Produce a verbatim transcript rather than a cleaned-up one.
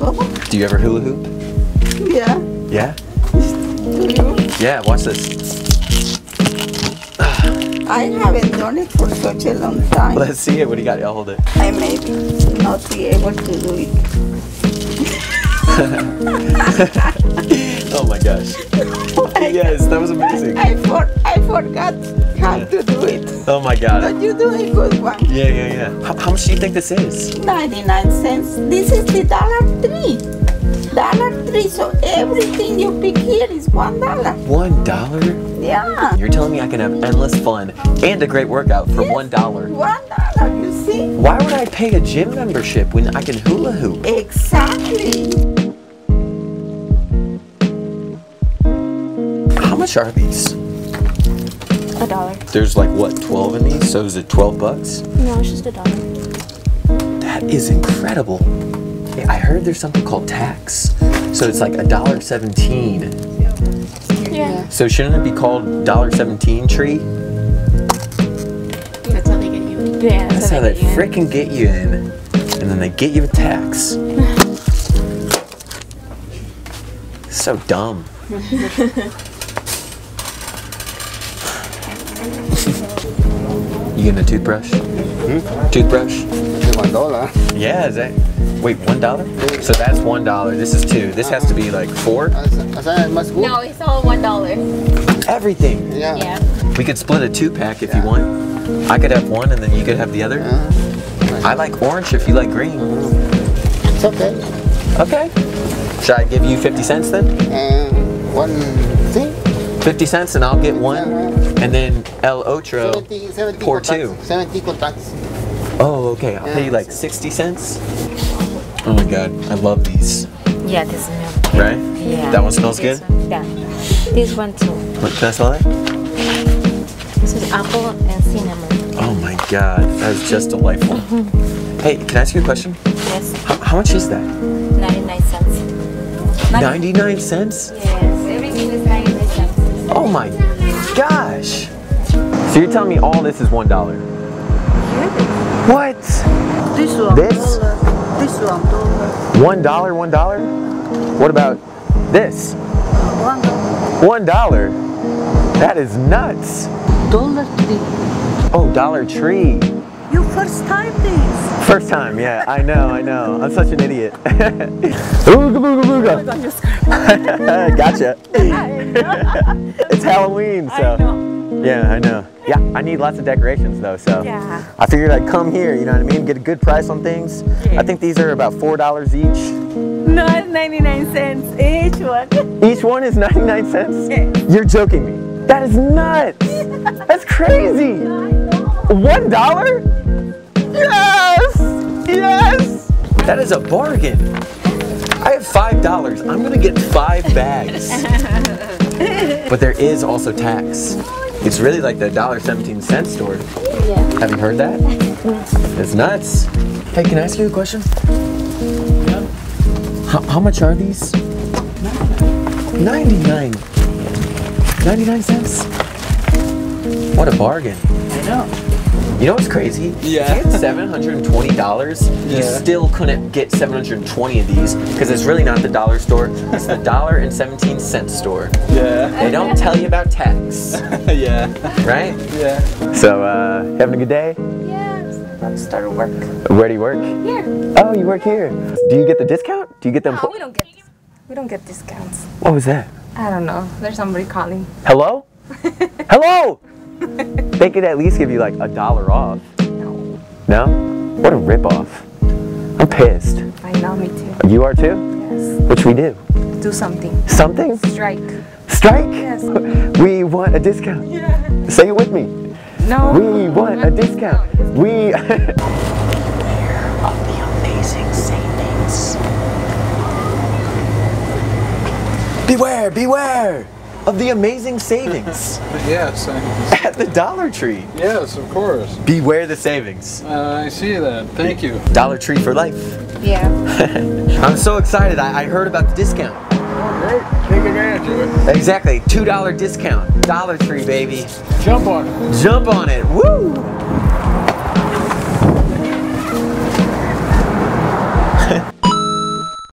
Oh. Do you ever hula hoop? Yeah. Yeah? Yeah, watch this. I haven't done it for such a long time. Let's see it. What do you got? I'll hold it. I may not be able to do it. Oh my gosh. Oh my yes, God. That was amazing. I, for, I forgot how yeah. to do it. Oh my God. But you do a good one. Yeah, yeah, yeah. How, how much do you think this is? ninety-nine cents. This is the dollar three. Dollar three. So everything you pick here is one dollar. One dollar? Yeah. You're telling me I can have endless fun and a great workout for yes, one dollar. One dollar, you see? Why would I pay a gym membership when I can hula hoop? Exactly. How much are these? A dollar. There's like what, twelve in these? So is it twelve bucks? No, it's just a dollar. That is incredible. Hey, I heard there's something called tax. So it's like a dollar seventeen. Yeah. So shouldn't it be called one dollar seventeen tree? That's how they get you in. Yeah, that's, that's how they, they freaking get you in. And then they get you a tax. So dumb. You getting a toothbrush? Hmm? Toothbrush? One dollar. Yeah, is that? Wait, one dollar? So that's one dollar. This is two. This has to be like four. No, it's all one dollar. Everything. Yeah. yeah. We could split a two-pack if yeah. you want. I could have one, and then you could have the other. Yeah. I like orange if you like green. It's okay. Okay. Should I give you fifty cents then? Um, one thing. Fifty cents, and I'll get one, and then El Otro seventy, seventy pour contacts. two. Seventy contacts. Oh, okay. I'll yeah. pay you like sixty cents. Oh my God, I love these. Yeah, this is milk. Right? Yeah. That one smells this good? One. Yeah. This one too. What, can I smell it? This is apple and cinnamon. Oh my God, that is just delightful. Hey, can I ask you a question? Yes. How, how much is that? ninety-nine cents. ninety-nine cents? Yes, everything is ninety-nine cents. Oh my gosh. So you're telling me all this is one dollar? Yeah. What? This one. This? This one. One dollar, one dollar? What about this? One dollar. One dollar? That is nuts. Dollar Tree. Oh, Dollar Tree. You first time this. First time, yeah. I know, I know. I'm such an idiot. Ooga booga booga. Oh, it's gotcha. It's Halloween, so. I know. Yeah, I know. Yeah, I need lots of decorations though, so yeah. I figured I'd come here, you know what I mean? Get a good price on things. Yeah. I think these are about four dollars each. Not ninety-nine cents each one. Each one is ninety-nine cents? Yeah. You're joking me. That is nuts. That's crazy. One dollar? Yes! Yes! That is a bargain. I have five dollars. I'm gonna get five bags. But there is also tax. It's really like the one dollar seventeen store. Yeah. Have you heard that? It's nuts. Hey, can I ask you a question? Yeah. How, how much are these? ninety-nine. ninety-nine cents? What a bargain. I know. You know what's crazy? Yeah. If you had seven hundred twenty dollars, yeah. you still couldn't get seven hundred twenty of these because it's really not the dollar store, it's the one dollar seventeen store. Yeah. They don't tell you about tax. Yeah. Right? Yeah. So, uh, having a good day? Yeah, I'm about to start work. Where do you work? Here. Oh, you work here. Do you get the discount? Do you get the No, we don't get, we don't get discounts. What was that? I don't know. There's somebody calling. Hello? Hello! They could at least give you like a dollar off. No. No? What a ripoff. I'm pissed. I know, me too. You are too? Yes. What should we do? Do something. Something? Strike. Strike? Yes. We want a discount. Yeah. Say it with me. No. We want a discount. No. We... Beware of the amazing savings. Beware, beware! Of the amazing savings. Yeah, savings. At the Dollar Tree. Yes, of course. Beware the savings. Uh, I see that. Thank you. Dollar Tree for life. Yeah. I'm so excited. I, I heard about the discount. Oh, great. Take advantage of it. Exactly. two dollar discount. Dollar Tree, baby. Jump on it. Jump on it. Woo!